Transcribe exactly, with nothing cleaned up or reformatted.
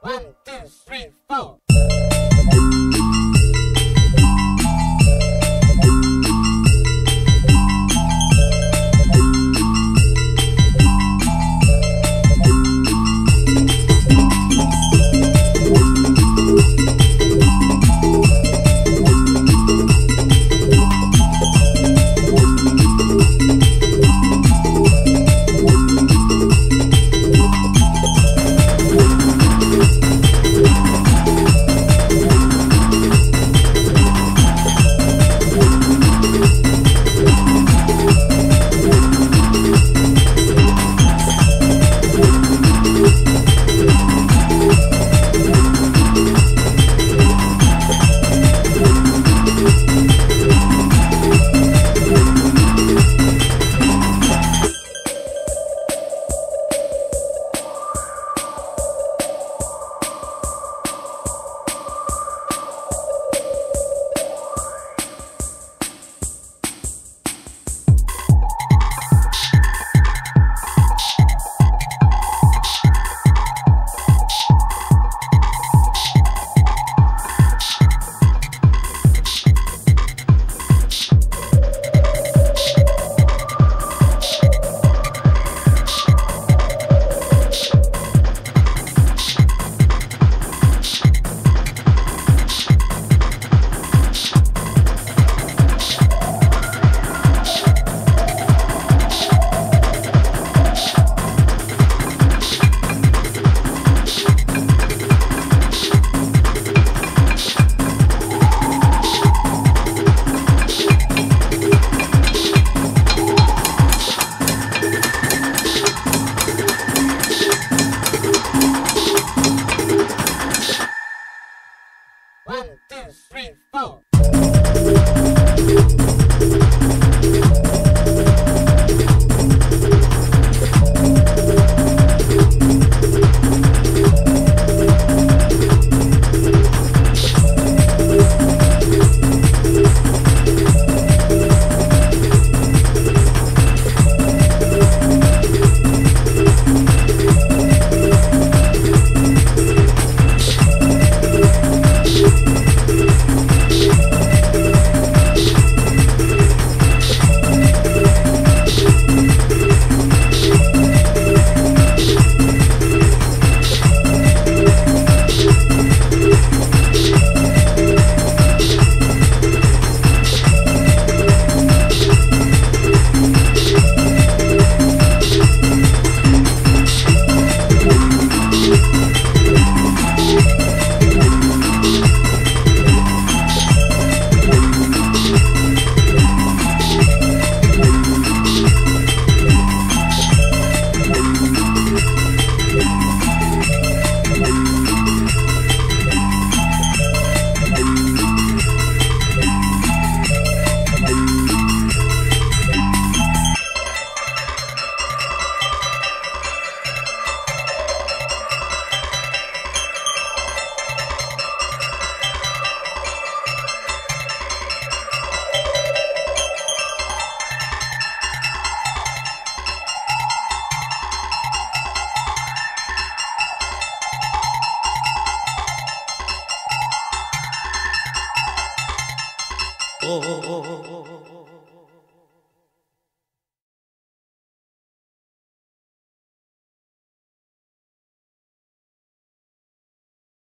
One, two, three, four. One, two, three, four. Oh, oh, oh, oh, oh.